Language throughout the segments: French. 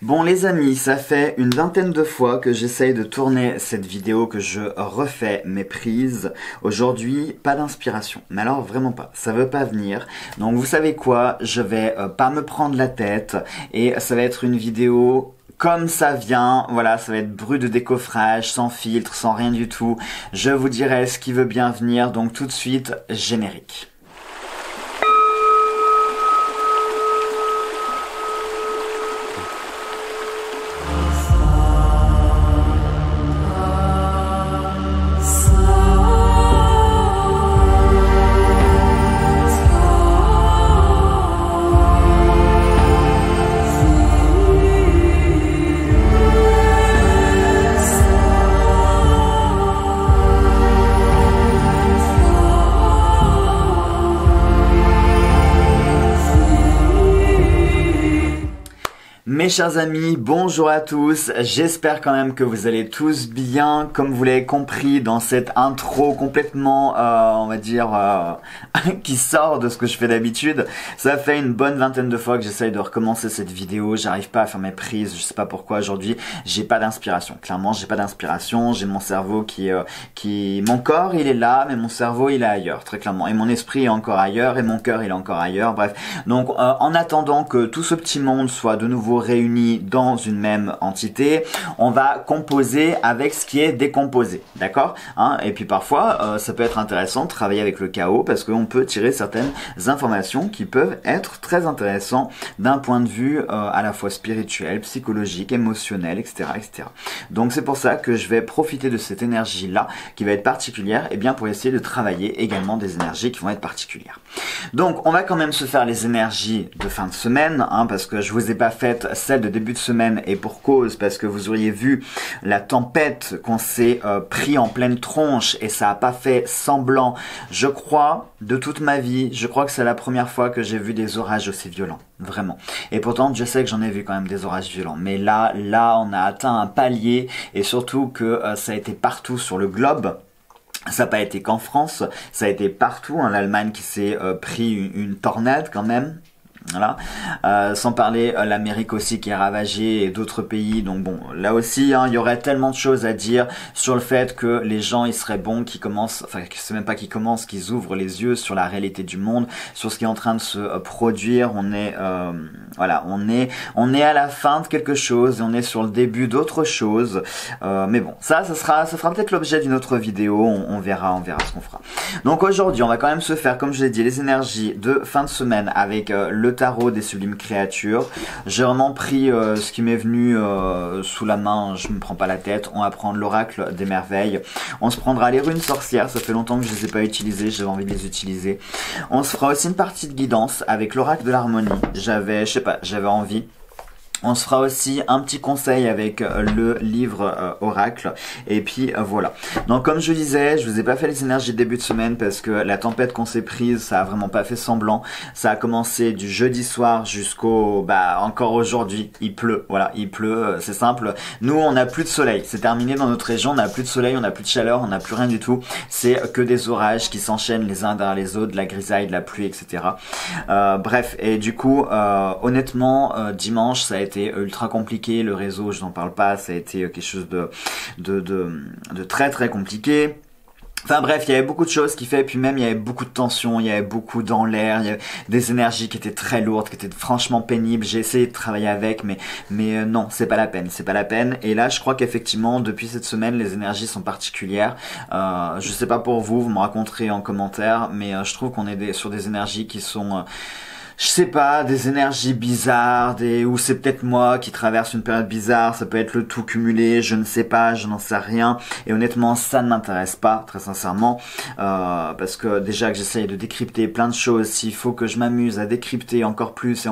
Bon les amis, ça fait une vingtaine de fois que j'essaye de tourner cette vidéo, que je refais mes prises. Aujourd'hui, pas d'inspiration, mais alors vraiment pas, ça veut pas venir. Donc vous savez quoi, je vais pas me prendre la tête et ça va être une vidéo... comme ça vient, voilà, ça va être brut de décoffrage, sans filtre, sans rien du tout. Je vous dirai ce qui veut bien venir, donc tout de suite, générique. Mes chers amis, bonjour à tous, j'espère quand même que vous allez tous bien. Comme vous l'avez compris dans cette intro complètement, on va dire, qui sort de ce que je fais d'habitude, ça fait une bonne vingtaine de fois que j'essaye de recommencer cette vidéo, j'arrive pas à faire mes prises, je sais pas pourquoi aujourd'hui, j'ai pas d'inspiration, clairement j'ai pas d'inspiration, j'ai mon cerveau qui... Mon corps il est là, mais mon cerveau il est ailleurs, très clairement, et mon esprit est encore ailleurs, et mon cœur il est encore ailleurs, bref. Donc en attendant que tout ce petit monde soit de nouveau réunis dans une même entité, on va composer avec ce qui est décomposé, d'accord hein. Et puis parfois, ça peut être intéressant de travailler avec le chaos parce qu'on peut tirer certaines informations qui peuvent être très intéressantes d'un point de vue à la fois spirituel, psychologique, émotionnel, etc., etc. Donc c'est pour ça que je vais profiter de cette énergie-là qui va être particulière, et bien pour essayer de travailler également des énergies qui vont être particulières. Donc on va quand même se faire les énergies de fin de semaine, hein, parce que je vous ai pas fait celle de début de semaine, et pour cause, parce que vous auriez vu la tempête qu'on s'est pris en pleine tronche, et ça a pas fait semblant. Je crois, de toute ma vie, je crois que c'est la première fois que j'ai vu des orages aussi violents, vraiment. Et pourtant, je sais que j'en ai vu quand même des orages violents, mais là, on a atteint un palier, et surtout que ça a été partout sur le globe. Ça n'a pas été qu'en France, ça a été partout, hein, l'Allemagne qui s'est pris une tornade quand même. Voilà. Sans parler l'Amérique aussi qui est ravagée et d'autres pays. Donc bon, là aussi, hein, il y aurait tellement de choses à dire sur le fait que les gens, il serait bon qu'ils commencent, enfin, je sais même pas qu'ils commencent, qu'ils ouvrent les yeux sur la réalité du monde, sur ce qui est en train de se produire. On est, voilà, on est à la fin de quelque chose, et on est sur le début d'autre chose. Mais bon, ça fera peut-être l'objet d'une autre vidéo. On verra ce qu'on fera. Donc aujourd'hui, on va quand même se faire, comme je l'ai dit, les énergies de fin de semaine avec le tarot des sublimes créatures. J'ai vraiment pris ce qui m'est venu sous la main, je me prends pas la tête. On va prendre l'oracle des merveilles, on se prendra les runes sorcières, ça fait longtemps que je les ai pas utilisées, j'avais envie de les utiliser. On se fera aussi une partie de guidance avec l'oracle de l'harmonie, j'avais envie. On se fera aussi un petit conseil avec le livre Oracle. Et puis voilà. Donc comme je disais, je vous ai pas fait les énergies de début de semaine parce que la tempête qu'on s'est prise, ça a vraiment pas fait semblant. Ça a commencé du jeudi soir jusqu'au... Bah encore aujourd'hui, il pleut. Voilà, il pleut, c'est simple. Nous, on n'a plus de soleil. C'est terminé dans notre région, on n'a plus de soleil, on n'a plus de chaleur, on n'a plus rien du tout. C'est que des orages qui s'enchaînent les uns derrière les autres, de la grisaille, de la pluie, etc. Bref, et du coup, honnêtement, dimanche, ça a été ultra compliqué, le réseau je n'en parle pas, ça a été quelque chose de très très compliqué. Enfin bref, il y avait beaucoup de choses qui fait, et puis même il y avait beaucoup de tensions, il y avait beaucoup dans l'air, il y avait des énergies qui étaient très lourdes, qui étaient franchement pénibles. J'ai essayé de travailler avec, mais non, c'est pas la peine, c'est pas la peine. Et là, je crois qu'effectivement, depuis cette semaine, les énergies sont particulières. Je sais pas pour vous, vous me raconterez en commentaire, mais je trouve qu'on est sur des énergies qui sont... je sais pas, des énergies bizarres, ou c'est peut-être moi qui traverse une période bizarre, ça peut être le tout cumulé, je ne sais pas, je n'en sais rien. Et honnêtement, ça ne m'intéresse pas, très sincèrement, parce que déjà que j'essaye de décrypter plein de choses, s'il faut que je m'amuse à décrypter encore plus, et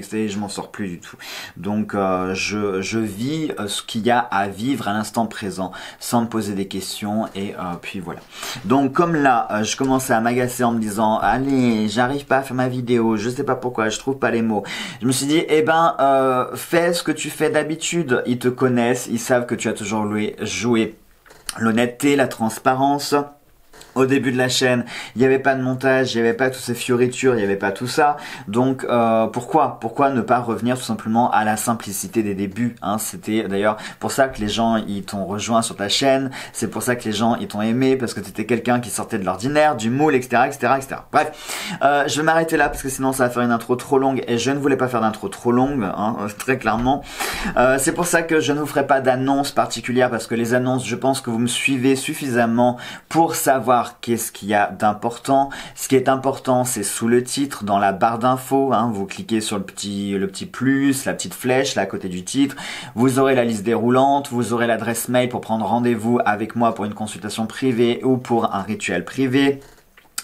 que je m'en sors plus du tout. Donc je vis ce qu'il y a à vivre à l'instant présent, sans me poser des questions, et puis voilà. Donc comme là, je commençais à m'agacer en me disant, allez, j'arrive pas à faire ma vidéo, je sais pas pourquoi, je trouve pas les mots. Je me suis dit, eh ben, fais ce que tu fais d'habitude. Ils te connaissent, ils savent que tu as toujours joué l'honnêteté, la transparence. au début de la chaîne, il n'y avait pas de montage, il n'y avait pas toutes ces fioritures, il n'y avait pas tout ça. Donc pourquoi ne pas revenir tout simplement à la simplicité des débuts, hein. C'était d'ailleurs pour ça que les gens ils t'ont rejoint sur ta chaîne, c'est pour ça que les gens ils t'ont aimé, parce que tu étais quelqu'un qui sortait de l'ordinaire, du moule, etc. etc., etc. Bref, je vais m'arrêter là parce que sinon ça va faire une intro trop longue et je ne voulais pas faire d'intro trop longue, hein, très clairement. C'est pour ça que je ne vous ferai pas d'annonce particulière, parce que les annonces, je pense que vous me suivez suffisamment pour savoir qu'est-ce qu'il y a d'important. Ce qui est important, c'est sous le titre, dans la barre d'infos, hein, vous cliquez sur le petit plus, la petite flèche là à côté du titre, vous aurez la liste déroulante, vous aurez l'adresse mail pour prendre rendez-vous avec moi pour une consultation privée ou pour un rituel privé.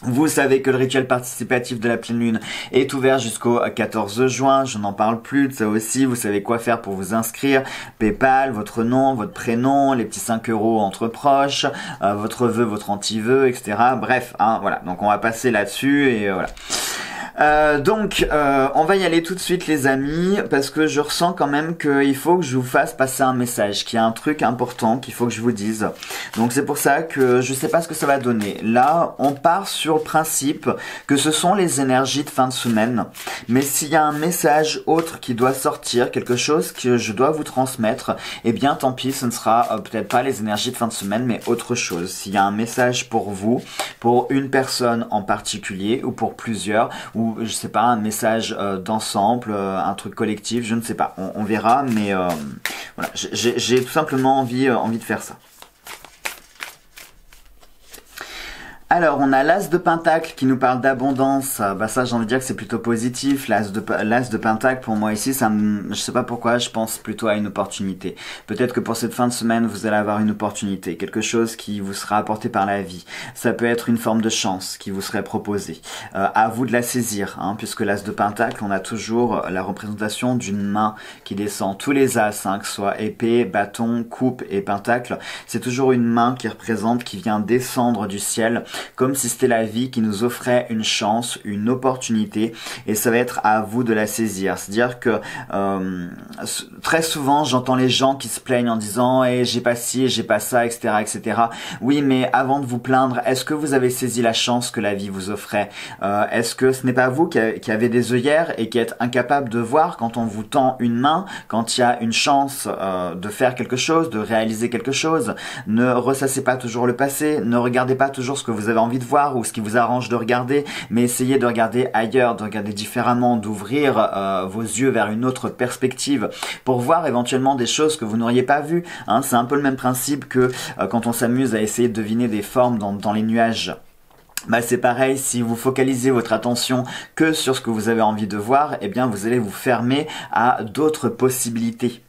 Vous savez que le rituel participatif de la pleine lune est ouvert jusqu'au 14 juin. Je n'en parle plus de ça aussi. Vous savez quoi faire pour vous inscrire. Paypal, votre nom, votre prénom, les petits 5 € entre proches, votre vœu, votre anti-vœu, etc. Bref, hein, voilà. Donc on va passer là-dessus et voilà. On va y aller tout de suite les amis, parce que je ressens quand même qu'il faut que je vous fasse passer un message, qu'il y a un truc important qu'il faut que je vous dise. Donc c'est pour ça que je sais pas ce que ça va donner. Là, on part sur le principe que ce sont les énergies de fin de semaine, mais s'il y a un message autre qui doit sortir, quelque chose que je dois vous transmettre, eh bien tant pis, ce ne sera peut-être pas les énergies de fin de semaine, mais autre chose. S'il y a un message pour vous, pour une personne en particulier, ou pour plusieurs, ou je sais pas, un message d'ensemble, un truc collectif, je ne sais pas, on verra, mais voilà, j'ai tout simplement envie de faire ça. Alors, on a l'As de Pentacle qui nous parle d'abondance. Bah ça, j'ai envie de dire que c'est plutôt positif. L'As de Pentacle, pour moi ici, ça me, je sais pas pourquoi, je pense plutôt à une opportunité. Peut-être que pour cette fin de semaine, vous allez avoir une opportunité, quelque chose qui vous sera apporté par la vie. Ça peut être une forme de chance qui vous serait proposée. À vous de la saisir, hein, puisque l'As de Pentacle, on a toujours la représentation d'une main qui descend. Tous les As, hein, que ce soit épée, bâton, coupe et Pentacle, c'est toujours une main qui représente, qui vient descendre du ciel, comme si c'était la vie qui nous offrait une chance, une opportunité, et ça va être à vous de la saisir. C'est-à-dire que très souvent j'entends les gens qui se plaignent en disant hey, j'ai pas ci, j'ai pas ça, etc., etc. Oui, mais avant de vous plaindre, est-ce que vous avez saisi la chance que la vie vous offrait? Est-ce que ce n'est pas vous qui avez des œillères et qui êtes incapable de voir quand on vous tend une main, quand il y a une chance de faire quelque chose, de réaliser quelque chose? Ne ressassez pas toujours le passé, ne regardez pas toujours ce que vous avez envie de voir ou ce qui vous arrange de regarder, mais essayez de regarder ailleurs, de regarder différemment, d'ouvrir vos yeux vers une autre perspective pour voir éventuellement des choses que vous n'auriez pas vues, hein. C'est un peu le même principe que quand on s'amuse à essayer de deviner des formes dans les nuages. Bah c'est pareil, si vous focalisez votre attention que sur ce que vous avez envie de voir, eh bien vous allez vous fermer à d'autres possibilités.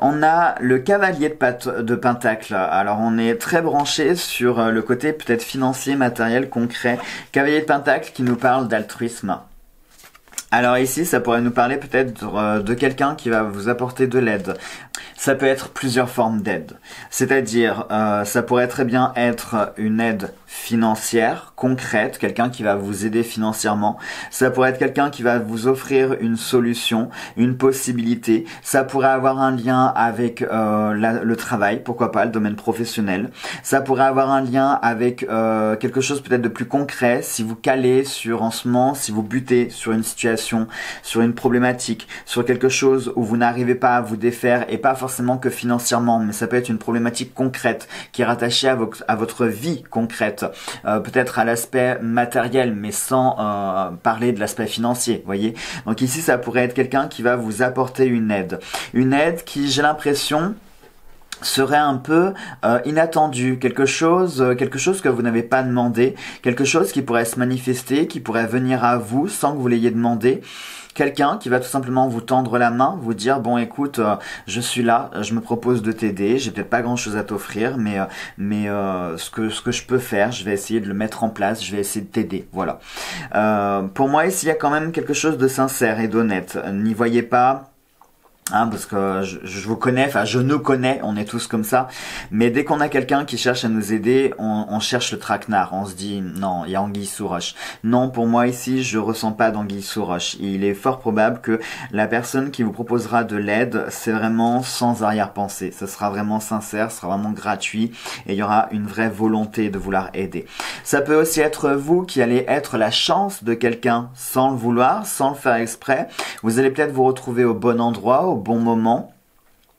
On a le Cavalier de Pentacle. Alors on est très branché sur le côté peut-être financier, matériel, concret. Cavalier de Pentacle qui nous parle d'altruisme. Alors ici, ça pourrait nous parler peut-être de quelqu'un qui va vous apporter de l'aide. Ça peut être plusieurs formes d'aide. C'est-à-dire, ça pourrait très bien être une aide financière, concrète, quelqu'un qui va vous aider financièrement. Ça pourrait être quelqu'un qui va vous offrir une solution, une possibilité. Ça pourrait avoir un lien avec le travail, pourquoi pas, le domaine professionnel. Ça pourrait avoir un lien avec quelque chose peut-être de plus concret, si vous calez sur en ce moment, si vous butez sur une situation, sur une problématique, sur quelque chose où vous n'arrivez pas à vous défaire, et pas forcément que financièrement, mais ça peut être une problématique concrète qui est rattachée à votre vie concrète. Peut-être à l'aspect matériel, mais sans parler de l'aspect financier, voyez. Donc ici, ça pourrait être quelqu'un qui va vous apporter une aide qui, j'ai l'impression, serait un peu inattendu, quelque chose que vous n'avez pas demandé, quelque chose qui pourrait se manifester, qui pourrait venir à vous sans que vous l'ayez demandé. Quelqu'un qui va tout simplement vous tendre la main, vous dire bon écoute, je suis là, je me propose de t'aider, j'ai peut-être pas grand chose à t'offrir, mais ce que je peux faire, je vais essayer de le mettre en place, je vais essayer de t'aider, voilà. Pour moi ici il y a quand même quelque chose de sincère et d'honnête. N'y voyez pas hein, parce que je vous connais, enfin je nous connais, on est tous comme ça, mais dès qu'on a quelqu'un qui cherche à nous aider, on cherche le traquenard, on se dit non, il y a anguille sous roche. Non, pour moi ici, je ressens pas d'anguille sous roche. Il est fort probable que la personne qui vous proposera de l'aide, c'est vraiment sans arrière-pensée, ce sera vraiment sincère, ce sera vraiment gratuit, et il y aura une vraie volonté de vouloir aider. Ça peut aussi être vous qui allez être la chance de quelqu'un sans le vouloir, sans le faire exprès. Vous allez peut-être vous retrouver au bon endroit, au bon moment,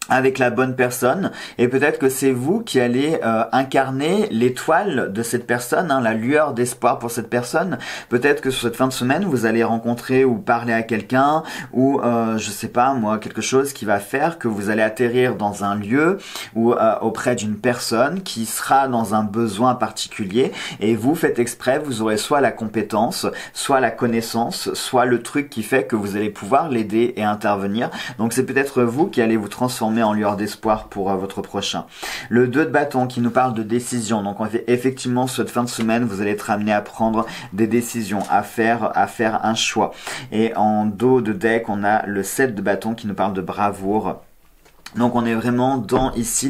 avec la bonne personne, et peut-être que c'est vous qui allez incarner l'étoile de cette personne, hein, la lueur d'espoir pour cette personne. Peut-être que sur cette fin de semaine, vous allez rencontrer ou parler à quelqu'un, ou je sais pas moi, quelque chose qui va faire que vous allez atterrir dans un lieu ou auprès d'une personne qui sera dans un besoin particulier, et vous faites exprès, vous aurez soit la compétence, soit la connaissance, soit le truc qui fait que vous allez pouvoir l'aider et intervenir. Donc c'est peut-être vous qui allez vous transformer en lueur d'espoir pour votre prochain. Le 2 de bâton qui nous parle de décision. Donc effectivement, cette fin de semaine, vous allez être amené à prendre des décisions, à faire un choix. Et en dos de deck, on a le 7 de bâton qui nous parle de bravoure. Donc on est vraiment dans ici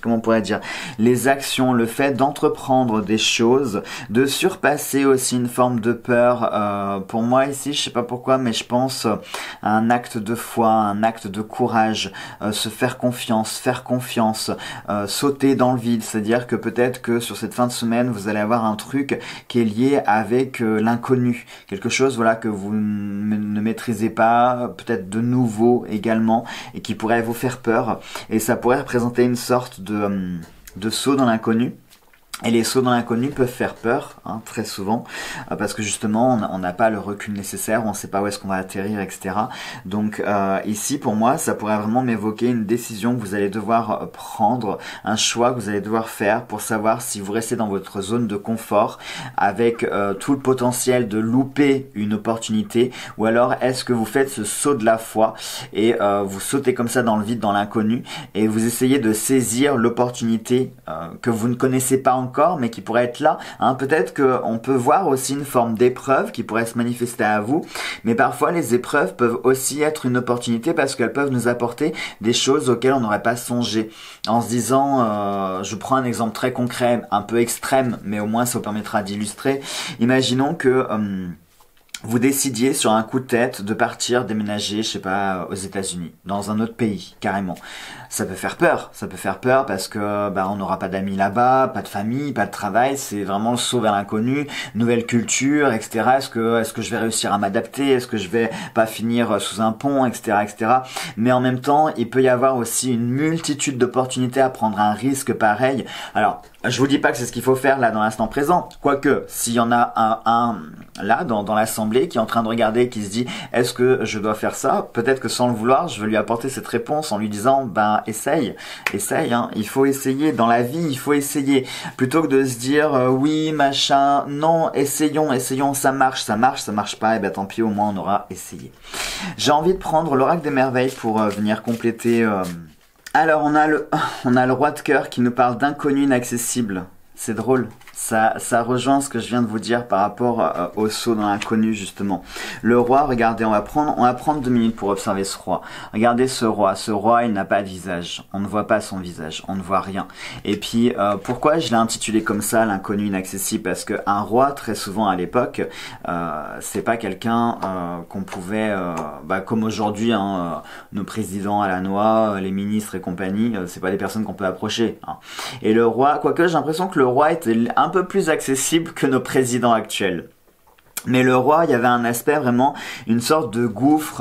comment on pourrait dire, les actions, le fait d'entreprendre des choses, de surpasser aussi une forme de peur. Pour moi ici, je sais pas pourquoi, mais je pense à un acte de foi, un acte de courage, se faire confiance, sauter dans le vide. C'est-à-dire que peut-être que sur cette fin de semaine, vous allez avoir un truc qui est lié avec l'inconnu, quelque chose voilà que vous ne maîtrisez pas, peut-être de nouveau également, et qui pourrait vous faire peur, et ça pourrait représenter une sorte de saut dans l'inconnu. Et les sauts dans l'inconnu peuvent faire peur, hein, très souvent, parce que justement on n'a pas le recul nécessaire, on ne sait pas où est-ce qu'on va atterrir, etc. Donc ici pour moi ça pourrait vraiment m'évoquer une décision que vous allez devoir prendre, un choix que vous allez devoir faire pour savoir si vous restez dans votre zone de confort avec tout le potentiel de louper une opportunité, ou alors est-ce que vous faites ce saut de la foi et vous sautez comme ça dans le vide, dans l'inconnu, et vous essayez de saisir l'opportunité que vous ne connaissez pas encore, mais qui pourrait être là, hein. Peut-être qu'on peut voir aussi une forme d'épreuve qui pourrait se manifester à vous, mais parfois les épreuves peuvent aussi être une opportunité parce qu'elles peuvent nous apporter des choses auxquelles on n'aurait pas songé. En se disant, je prends un exemple très concret, un peu extrême, mais au moins ça vous permettra d'illustrer. Imaginons que vous décidiez sur un coup de tête de partir déménager, je sais pas, aux États-Unis, dans un autre pays, carrément. Ça peut faire peur, parce que bah, on n'aura pas d'amis là-bas, pas de famille, pas de travail, c'est vraiment le saut vers l'inconnu, nouvelle culture, etc. Est-ce que je vais réussir à m'adapter, est-ce que je vais pas finir sous un pont, etc., etc. Mais en même temps, il peut y avoir aussi une multitude d'opportunités à prendre un risque pareil. Alors, je vous dis pas que c'est ce qu'il faut faire là dans l'instant présent, quoique s'il y en a un là dans l'assemblée qui est en train de regarder, qui se dit est-ce que je dois faire ça, peut-être que sans le vouloir je vais lui apporter cette réponse en lui disant ben essaye, hein. Il faut essayer dans la vie, il faut essayer plutôt que de se dire oui machin, non, essayons, ça marche pas, et ben tant pis, au moins on aura essayé. J'ai envie de prendre l'oracle des merveilles pour venir compléter. Alors on a le roi de cœur qui nous parle d'inconnu inaccessible. C'est drôle, ça rejoint ce que je viens de vous dire par rapport au saut dans l'inconnu justement. Le roi, regardez, on va prendre 2 minutes pour observer ce roi. Regardez ce roi, il n'a pas de visage, on ne voit pas son visage, on ne voit rien. Et puis pourquoi je l'ai intitulé comme ça, l'inconnu inaccessible? Parce qu'un roi, très souvent à l'époque, c'est pas quelqu'un qu'on pouvait, comme aujourd'hui, hein, nos présidents à la noix, les ministres et compagnie, c'est pas des personnes qu'on peut approcher, hein. Et le roi, quoique j'ai l'impression que le roi était un peu plus accessible que nos présidents actuels. Mais le roi, il y avait un aspect vraiment, une sorte de gouffre,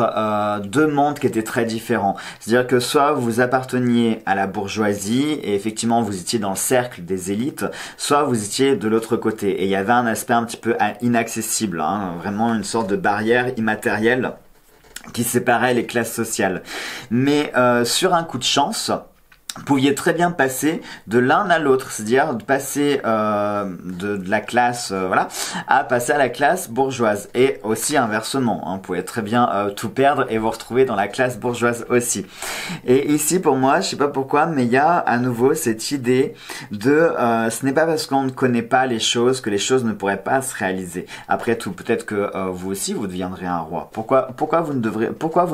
de monde qui était très différent. C'est-à-dire que soit vous apparteniez à la bourgeoisie, et effectivement vous étiez dans le cercle des élites, soit vous étiez de l'autre côté. Et il y avait un aspect un petit peu inaccessible, hein, vraiment une sorte de barrière immatérielle qui séparait les classes sociales. Mais sur un coup de chance, pouviez très bien passer de l'un à l'autre, c'est-à-dire de passer de la classe voilà, à passer à la classe bourgeoise, et aussi inversement, hein, vous pouvez très bien tout perdre et vous retrouver dans la classe bourgeoise aussi. Et ici pour moi, je sais pas pourquoi, mais il y a à nouveau cette idée de ce n'est pas parce qu'on ne connaît pas les choses que les choses ne pourraient pas se réaliser. Après tout, peut-être que vous aussi vous deviendrez un roi. Pourquoi vous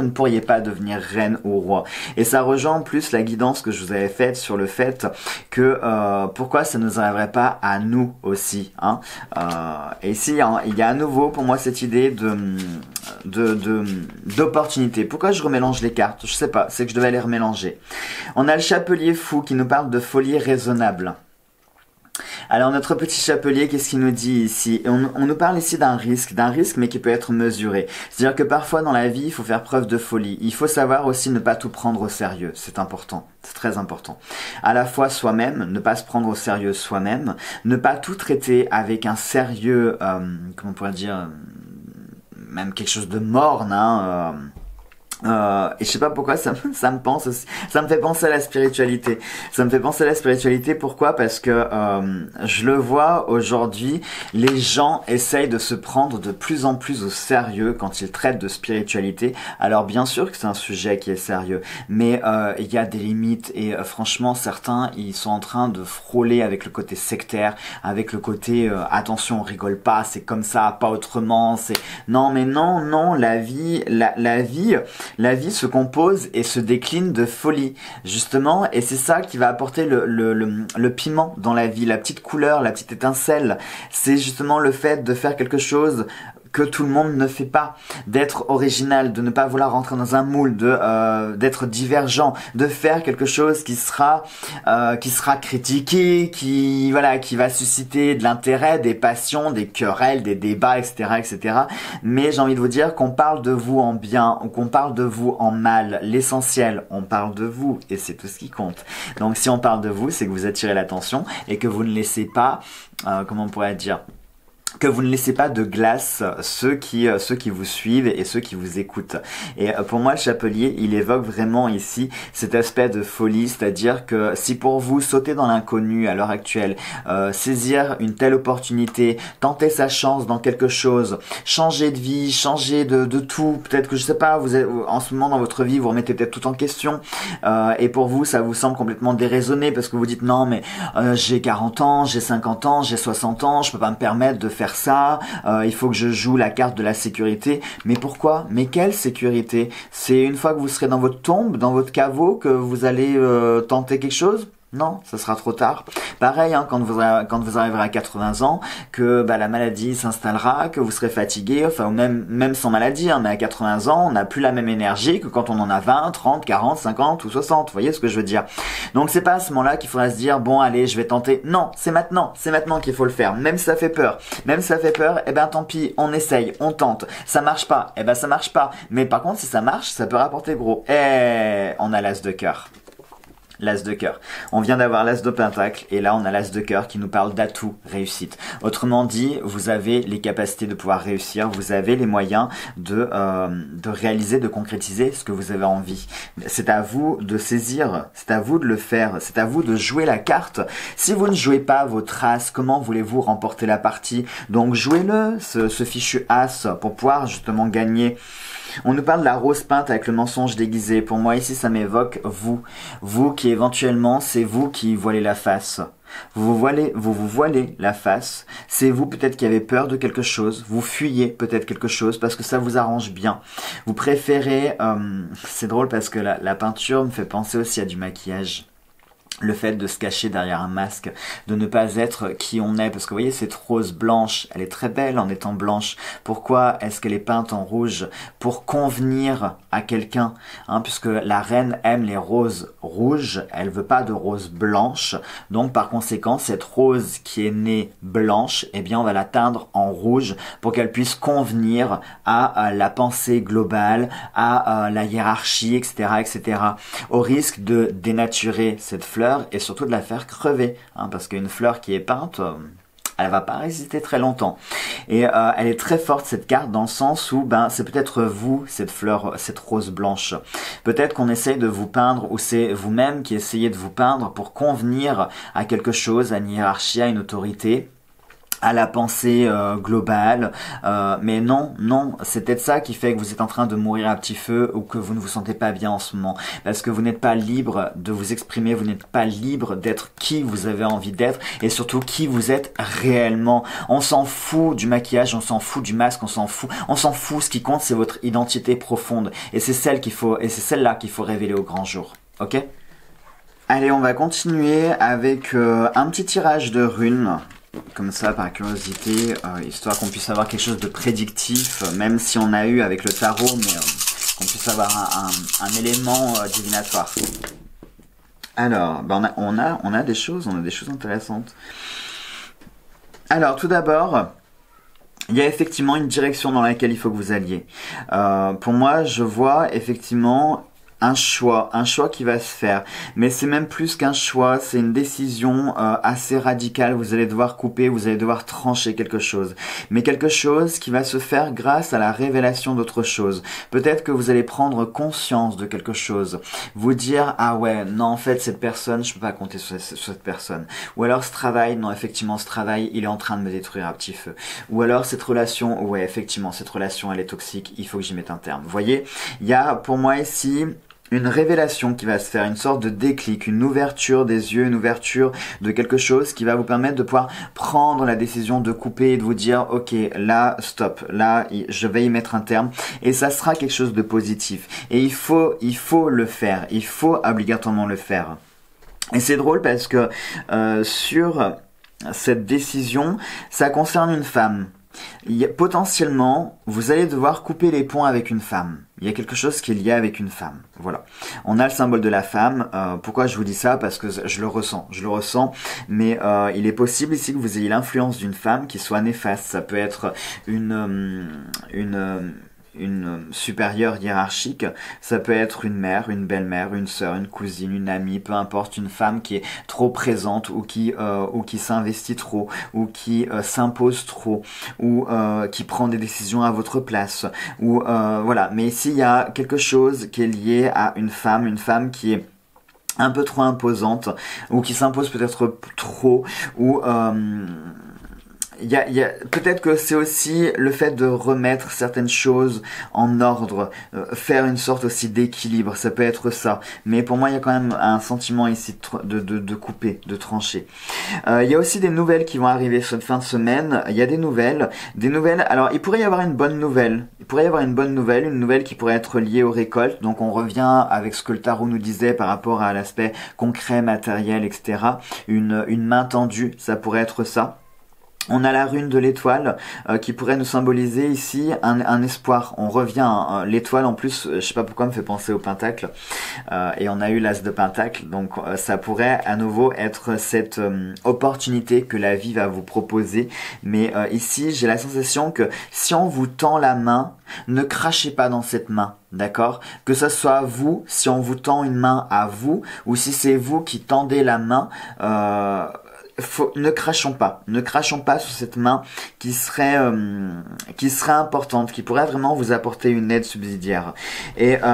ne pourriez pas devenir reine ou roi? Et ça rejoint en plus la guidance que je vous avais faite sur le fait que pourquoi ça ne nous arriverait pas à nous aussi, hein. Et ici, hein, il y a à nouveau pour moi cette idée d'opportunité. Pourquoi je remélange les cartes? Je sais pas, c'est que je devais les remélanger. On a le chapelier fou qui nous parle de folie raisonnable. Alors notre petit chapelier, qu'est-ce qu'il nous dit ici? On nous parle ici d'un risque mais qui peut être mesuré. C'est-à-dire que parfois dans la vie, il faut faire preuve de folie. Il faut savoir aussi ne pas tout prendre au sérieux, c'est important. C'est très important. À la fois soi-même, ne pas se prendre au sérieux soi-même, ne pas tout traiter avec un sérieux, comment on pourrait dire, même quelque chose de morne, hein, et je sais pas pourquoi ça me fait penser à la spiritualité. Ça me fait penser à la spiritualité, pourquoi? Parce que je le vois aujourd'hui, les gens essayent de se prendre de plus en plus au sérieux quand ils traitent de spiritualité. Alors bien sûr que c'est un sujet qui est sérieux, mais il y a des limites, et franchement certains, ils sont en train de frôler avec le côté sectaire, avec le côté attention, on rigole pas, c'est comme ça, pas autrement, c'est... Non mais non, non, la vie se compose et se décline de folie, justement, et c'est ça qui va apporter le piment dans la vie, la petite couleur, la petite étincelle. C'est justement le fait de faire quelque chose que tout le monde ne fait pas, d'être original, de ne pas vouloir rentrer dans un moule, d'être divergent, de faire quelque chose qui sera critiqué, qui va susciter de l'intérêt, des passions, des querelles, des débats, etc., etc. Mais j'ai envie de vous dire qu'on parle de vous en bien ou qu'on parle de vous en mal. L'essentiel, on parle de vous et c'est tout ce qui compte. Donc si on parle de vous, c'est que vous attirez l'attention et que vous ne laissez pas, comment on pourrait dire, que vous ne laissez pas de glace ceux qui vous suivent et ceux qui vous écoutent. Et pour moi, le chapelier, il évoque vraiment ici cet aspect de folie, c'est-à-dire que si pour vous, sauter dans l'inconnu à l'heure actuelle, saisir une telle opportunité, tenter sa chance dans quelque chose, changer de vie, changer de tout, peut-être que, je sais pas, vous êtes, en ce moment dans votre vie, vous remettez peut-être tout en question, et pour vous, ça vous semble complètement déraisonné parce que vous dites non, mais j'ai 40 ans, j'ai 50 ans, j'ai 60 ans, je peux pas me permettre de faire ça, il faut que je joue la carte de la sécurité. Mais pourquoi? Mais quelle sécurité? C'est une fois que vous serez dans votre tombe, dans votre caveau, que vous allez tenter quelque chose? Non, ça sera trop tard. Pareil, hein, quand vous arriverez à 80 ans, que bah, la maladie s'installera, que vous serez fatigué, enfin, ou même sans maladie, hein, mais à 80 ans, on n'a plus la même énergie que quand on en a 20, 30, 40, 50 ou 60, vous voyez ce que je veux dire. Donc c'est pas à ce moment-là qu'il faudra se dire, bon allez, je vais tenter. Non, c'est maintenant qu'il faut le faire, même si ça fait peur. Même si ça fait peur, eh ben tant pis, on essaye, on tente. Ça marche pas, eh ben ça marche pas. Mais par contre, si ça marche, ça peut rapporter gros. Eh, on a l'as de cœur. L'as de cœur. On vient d'avoir l'as de pentacle et là on a l'as de cœur qui nous parle d'atout réussite. Autrement dit, vous avez les capacités de pouvoir réussir, vous avez les moyens de réaliser, de concrétiser ce que vous avez envie. C'est à vous de saisir, c'est à vous de le faire, c'est à vous de jouer la carte. Si vous ne jouez pas vos traces, comment voulez-vous remporter la partie? Donc jouez-le, ce fichu as, pour pouvoir justement gagner. On nous parle de la rose peinte avec le mensonge déguisé. Pour moi ici, ça m'évoque vous. Vous qui éventuellement, c'est vous qui voilez la face. Vous vous voilez la face. C'est vous peut-être qui avez peur de quelque chose. Vous fuyez peut-être quelque chose parce que ça vous arrange bien. Vous préférez... c'est drôle parce que la peinture me fait penser aussi à du maquillage. Le fait de se cacher derrière un masque, de ne pas être qui on est. Parce que vous voyez, cette rose blanche, elle est très belle en étant blanche. Pourquoi est-ce qu'elle est peinte en rouge? Pour convenir à quelqu'un, hein, puisque la reine aime les roses rouges, elle veut pas de rose blanche. Donc par conséquent, cette rose qui est née blanche, eh bien on va la teindre en rouge pour qu'elle puisse convenir à la pensée globale, à la hiérarchie, etc., etc. Au risque de dénaturer cette fleur et surtout de la faire crever, hein, parce qu'une fleur qui est peinte, elle va pas résister très longtemps. Et elle est très forte cette carte dans le sens où ben, c'est peut-être vous, cette fleur, cette rose blanche. Peut-être qu'on essaye de vous peindre ou c'est vous-même qui essayez de vous peindre pour convenir à quelque chose, à une hiérarchie, à une autorité, à la pensée globale, mais non, c'est peut-être ça qui fait que vous êtes en train de mourir à petit feu ou que vous ne vous sentez pas bien en ce moment, parce que vous n'êtes pas libre de vous exprimer, vous n'êtes pas libre d'être qui vous avez envie d'être et surtout qui vous êtes réellement. On s'en fout du maquillage, on s'en fout du masque, on s'en fout, ce qui compte c'est votre identité profonde et c'est celle qu'il faut, et c'est celle-là qu'il faut révéler au grand jour, ok? Allez, on va continuer avec un petit tirage de runes. Comme ça, par curiosité, histoire qu'on puisse avoir quelque chose de prédictif, même si on a eu avec le tarot, mais qu'on puisse avoir un élément divinatoire. Alors, ben on a des choses, on a des choses intéressantes. Alors, tout d'abord, il y a effectivement une direction dans laquelle il faut que vous alliez. Pour moi, je vois effectivement un choix qui va se faire, mais c'est même plus qu'un choix, c'est une décision assez radicale. Vous allez devoir couper, vous allez devoir trancher quelque chose, mais quelque chose qui va se faire grâce à la révélation d'autre chose. Peut-être que vous allez prendre conscience de quelque chose, vous dire ah ouais, non en fait cette personne, je peux pas compter sur cette personne, ou alors ce travail, non effectivement ce travail il est en train de me détruire à petit feu, ou alors cette relation, ouais effectivement cette relation elle est toxique, il faut que j'y mette un terme. Vous voyez, il y a pour moi ici une révélation qui va se faire, une sorte de déclic, une ouverture des yeux, une ouverture de quelque chose qui va vous permettre de pouvoir prendre la décision de couper et de vous dire ok, là stop, là je vais y mettre un terme, et ça sera quelque chose de positif. Et il faut le faire, il faut obligatoirement le faire. Et c'est drôle parce que sur cette décision, ça concerne une femme. Potentiellement, vous allez devoir couper les ponts avec une femme. Il y a quelque chose qui est lié avec une femme. Voilà. On a le symbole de la femme. Pourquoi je vous dis ça? Parce que je le ressens. Mais il est possible ici que vous ayez l'influence d'une femme qui soit néfaste. Ça peut être une supérieure hiérarchique, ça peut être une mère, une belle-mère, une sœur, une cousine, une amie, peu importe, une femme qui est trop présente ou qui s'investit trop, ou qui s'impose trop, ou qui prend des décisions à votre place, ou voilà. Mais ici il y a quelque chose qui est lié à une femme qui est un peu trop imposante, ou qui s'impose peut-être trop, ou peut-être que c'est aussi le fait de remettre certaines choses en ordre, faire une sorte aussi d'équilibre, ça peut être ça. Mais pour moi, il y a quand même un sentiment ici de couper, de trancher. Il y a aussi des nouvelles qui vont arriver cette fin de semaine. Il y a des nouvelles. Alors, il pourrait y avoir une bonne nouvelle. Il pourrait y avoir une bonne nouvelle, qui pourrait être liée aux récoltes. Donc, on revient avec ce que le tarot nous disait par rapport à l'aspect concret, matériel, etc. Une main tendue, ça pourrait être ça. On a la rune de l'étoile qui pourrait nous symboliser ici un espoir. On revient, hein, l'étoile en plus, je sais pas pourquoi me fait penser au pentacle. Et on a eu l'as de pentacle, donc ça pourrait à nouveau être cette opportunité que la vie va vous proposer. Mais ici, j'ai la sensation que si on vous tend la main, ne crachez pas dans cette main, d'accord? Que ce soit vous, si on vous tend une main à vous, ou si c'est vous qui tendez la main, ne crachons pas, sur cette main qui serait importante, qui pourrait vraiment vous apporter une aide subsidiaire. Et on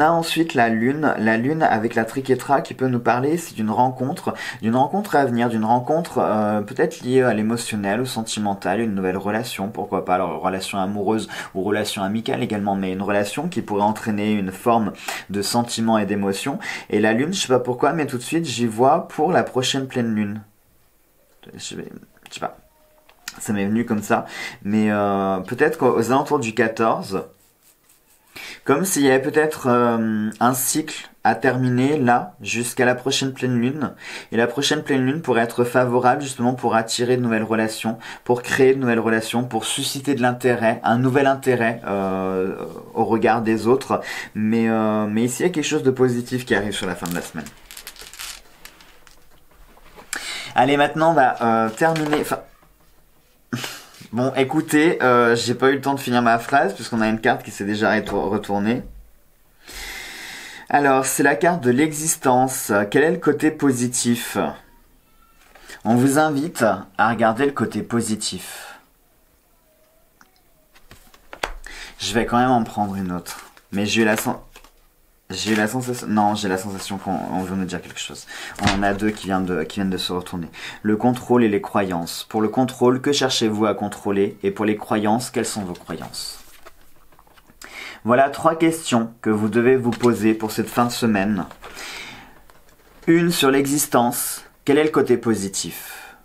a ensuite la lune avec la triquetra qui peut nous parler, c'est d'une rencontre à venir, d'une rencontre peut-être liée à l'émotionnel, au sentimental, une nouvelle relation, pourquoi pas, alors relation amoureuse ou relation amicale également, mais une relation qui pourrait entraîner une forme de sentiment et d'émotion. Et la lune, je sais pas pourquoi, mais tout de suite j'y vois pour la prochaine pleine lune. Je sais pas, ça m'est venu comme ça, mais peut-être qu'aux alentours du 14, comme s'il y avait peut-être un cycle à terminer là, jusqu'à la prochaine pleine lune, et la prochaine pleine lune pourrait être favorable justement pour attirer de nouvelles relations, pour créer de nouvelles relations, pour susciter de l'intérêt, un nouvel intérêt au regard des autres, mais ici il y a quelque chose de positif qui arrive sur la fin de la semaine. Allez, maintenant on va terminer, enfin, bon écoutez, j'ai pas eu le temps de finir ma phrase puisqu'on a une carte qui s'est déjà retournée. Alors c'est la carte de l'existence, quel est le côté positif ? On vous invite à regarder le côté positif. Je vais quand même en prendre une autre. Mais j'ai eu la sensation... Non, j'ai la sensation qu'on veut nous dire quelque chose. On en a deux qui viennent de se retourner. Le contrôle et les croyances. Pour le contrôle, que cherchez-vous à contrôler? Et pour les croyances, quelles sont vos croyances? Voilà trois questions que vous devez vous poser pour cette fin de semaine. Une sur l'existence. Quel est le côté positif?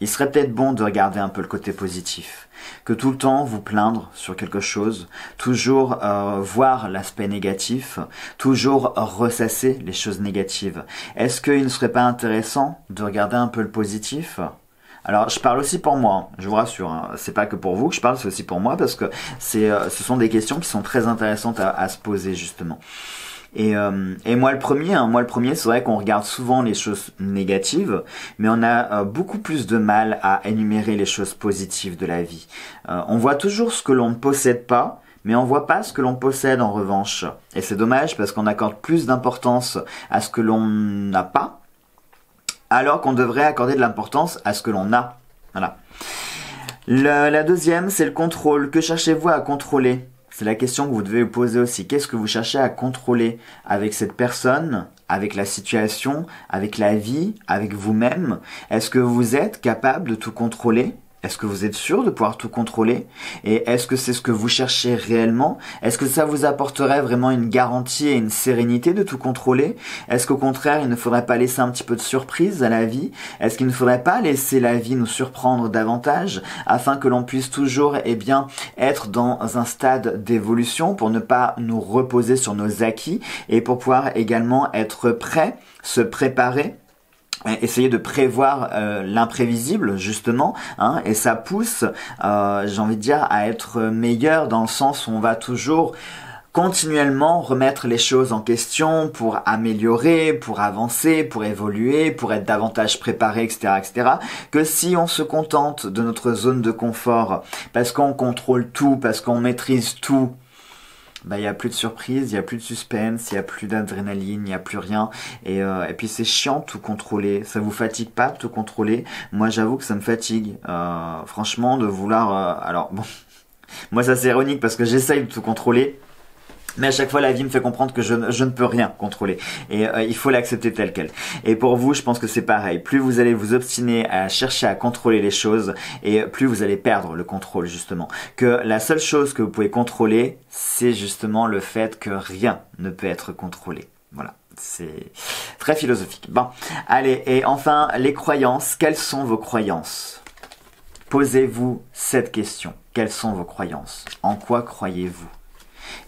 Il serait peut-être bon de regarder un peu le côté positif. Que tout le temps vous plaindre sur quelque chose, toujours voir l'aspect négatif, toujours ressasser les choses négatives. Est-ce qu'il ne serait pas intéressant de regarder un peu le positif? Alors, je parle aussi pour moi, hein, je vous rassure, hein, c'est pas que pour vous que je parle, c'est aussi pour moi parce que ce sont des questions qui sont très intéressantes à se poser justement. Et moi le premier, c'est vrai qu'on regarde souvent les choses négatives, mais on a beaucoup plus de mal à énumérer les choses positives de la vie. On voit toujours ce que l'on ne possède pas, mais on voit pas ce que l'on possède en revanche. Et c'est dommage parce qu'on accorde plus d'importance à ce que l'on n'a pas, alors qu'on devrait accorder de l'importance à ce que l'on a. Voilà. La deuxième, c'est le contrôle. Que cherchez-vous à contrôler? C'est la question que vous devez vous poser aussi. Qu'est-ce que vous cherchez à contrôler avec cette personne, avec la situation, avec la vie, avec vous-même? Est-ce que vous êtes capable de tout contrôler? Est-ce que vous êtes sûr de pouvoir tout contrôler? Et est-ce que c'est ce que vous cherchez réellement? Est-ce que ça vous apporterait vraiment une garantie et une sérénité de tout contrôler? Est-ce qu'au contraire, il ne faudrait pas laisser un petit peu de surprise à la vie? Est-ce qu'il ne faudrait pas laisser la vie nous surprendre davantage afin que l'on puisse toujours, eh bien, être dans un stade d'évolution pour ne pas nous reposer sur nos acquis et pour pouvoir également être prêt, se préparer? Essayer de prévoir l'imprévisible justement, hein, et ça pousse, j'ai envie de dire, à être meilleur dans le sens où on va toujours continuellement remettre les choses en question pour améliorer, pour avancer, pour évoluer, pour être davantage préparé, etc., etc., que si on se contente de notre zone de confort, parce qu'on contrôle tout, parce qu'on maîtrise tout. Bah, il n'y a plus de surprise, il n'y a plus de suspense, il n'y a plus d'adrénaline, il n'y a plus rien. Et puis c'est chiant de tout contrôler. Ça vous fatigue pas de tout contrôler? Moi j'avoue que ça me fatigue. Franchement, de vouloir... alors bon, moi ça c'est ironique parce que j'essaye de tout contrôler. Mais à chaque fois, la vie me fait comprendre que je ne peux rien contrôler. Et il faut l'accepter tel quel. Et pour vous, je pense que c'est pareil. Plus vous allez vous obstiner à chercher à contrôler les choses, et plus vous allez perdre le contrôle, justement. Que la seule chose que vous pouvez contrôler, c'est justement le fait que rien ne peut être contrôlé. Voilà. C'est très philosophique. Bon. Allez. Et enfin, les croyances. Quelles sont vos croyances? Posez-vous cette question. Quelles sont vos croyances? En quoi croyez-vous?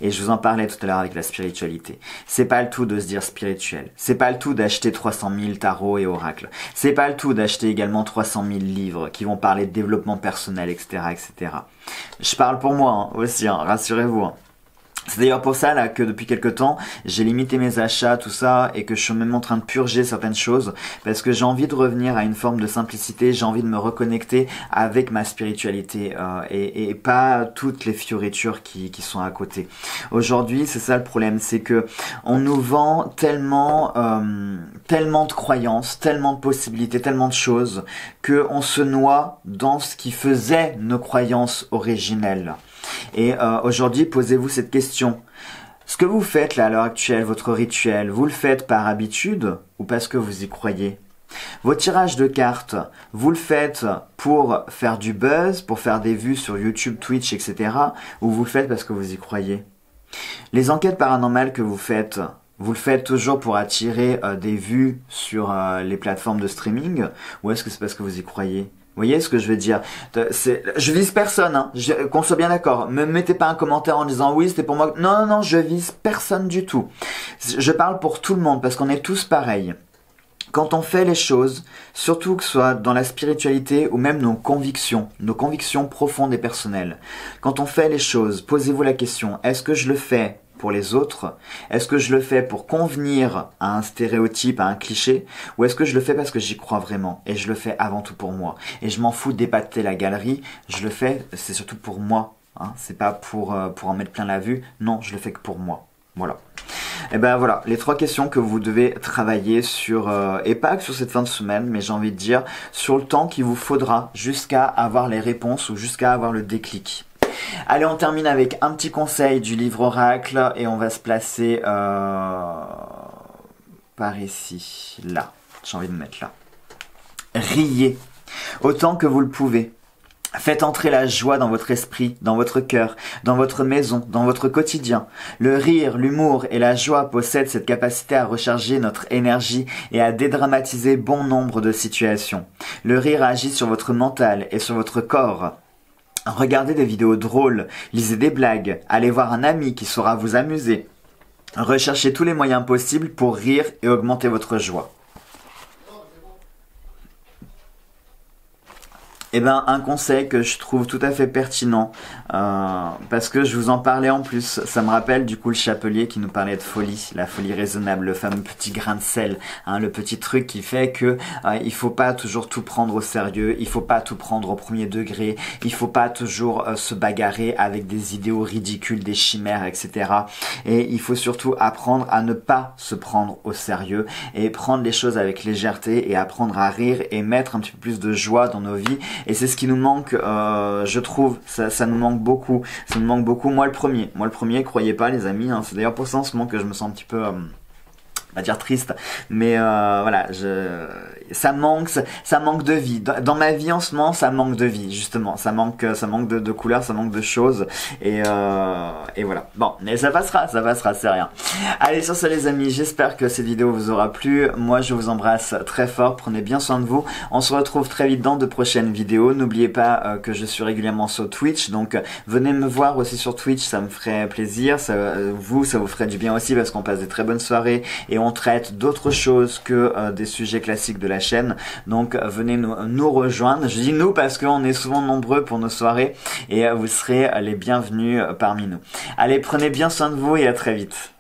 Et je vous en parlais tout à l'heure avec la spiritualité. C'est pas le tout de se dire spirituel. C'est pas le tout d'acheter 300 000 tarots et oracles. C'est pas le tout d'acheter également 300 000 livres qui vont parler de développement personnel, etc., etc. Je parle pour moi hein, aussi, hein, rassurez-vous. Hein. C'est d'ailleurs pour ça là que depuis quelques temps, j'ai limité mes achats, tout ça, et que je suis même en train de purger certaines choses, parce que j'ai envie de revenir à une forme de simplicité, j'ai envie de me reconnecter avec ma spiritualité, et pas toutes les fioritures qui sont à côté. Aujourd'hui, c'est ça le problème, c'est que on nous vend tellement de croyances, tellement de possibilités, tellement de choses, qu'on se noie dans ce qui faisait nos croyances originelles. Et aujourd'hui, posez-vous cette question. Ce que vous faites là à l'heure actuelle, votre rituel, vous le faites par habitude ou parce que vous y croyez? Vos tirages de cartes, vous le faites pour faire du buzz, pour faire des vues sur YouTube, Twitch, etc. ou vous le faites parce que vous y croyez? Les enquêtes paranormales que vous le faites toujours pour attirer des vues sur les plateformes de streaming ou est-ce que c'est parce que vous y croyez? Vous voyez ce que je veux dire? Je vise personne, hein. Qu'on soit bien d'accord. Ne me mettez pas un commentaire en disant oui, c'était pour moi. Non, non, non, je vise personne du tout. Je parle pour tout le monde parce qu'on est tous pareils. Quand on fait les choses, surtout que ce soit dans la spiritualité ou même nos convictions profondes et personnelles. Quand on fait les choses, posez-vous la question, est-ce que je le fais pour les autres? Est-ce que je le fais pour convenir à un stéréotype, à un cliché? Ou est-ce que je le fais parce que j'y crois vraiment? Et je le fais avant tout pour moi. Et je m'en fous d'épater la galerie. Je le fais, c'est surtout pour moi. Hein. C'est pas pour en mettre plein la vue. Non, je le fais que pour moi. Voilà. Et ben voilà, les trois questions que vous devez travailler sur, et pas que sur cette fin de semaine, mais j'ai envie de dire, sur le temps qu'il vous faudra jusqu'à avoir les réponses ou jusqu'à avoir le déclic. Allez, on termine avec un petit conseil du livre Oracle et on va se placer par ici, là. J'ai envie de me mettre là. Riez autant que vous le pouvez. Faites entrer la joie dans votre esprit, dans votre cœur, dans votre maison, dans votre quotidien. Le rire, l'humour et la joie possèdent cette capacité à recharger notre énergie et à dédramatiser bon nombre de situations. Le rire agit sur votre mental et sur votre corps. Regardez des vidéos drôles, lisez des blagues, allez voir un ami qui saura vous amuser. Recherchez tous les moyens possibles pour rire et augmenter votre joie. Eh ben, un conseil que je trouve tout à fait pertinent, parce que je vous en parlais en plus, ça me rappelle du coup le chapelier qui nous parlait de folie, la folie raisonnable, le fameux petit grain de sel, hein, le petit truc qui fait que il faut pas toujours tout prendre au sérieux, il faut pas tout prendre au premier degré, il faut pas toujours se bagarrer avec des idéaux ridicules, des chimères, etc. Et il faut surtout apprendre à ne pas se prendre au sérieux et prendre les choses avec légèreté et apprendre à rire et mettre un petit peu plus de joie dans nos vies. Et c'est ce qui nous manque, je trouve, ça nous manque beaucoup, moi le premier, croyez pas les amis, hein. C'est d'ailleurs pour ça en ce moment que je me sens un petit peu, on va dire triste, mais voilà, ça manque de vie, dans ma vie en ce moment, ça manque de vie, justement, ça manque de couleurs, ça manque de choses, et voilà, bon, mais ça passera, c'est rien. Allez, sur ce les amis, j'espère que cette vidéo vous aura plu, moi je vous embrasse très fort, prenez bien soin de vous, on se retrouve très vite dans de prochaines vidéos, n'oubliez pas que je suis régulièrement sur Twitch, donc venez me voir aussi sur Twitch, ça me ferait plaisir, ça vous ferait du bien aussi, parce qu'on passe des très bonnes soirées, et on traite d'autres choses que des sujets classiques de la chaîne. Donc venez nous rejoindre. Je dis nous parce qu'on est souvent nombreux pour nos soirées et vous serez les bienvenus parmi nous. Allez, prenez bien soin de vous et à très vite.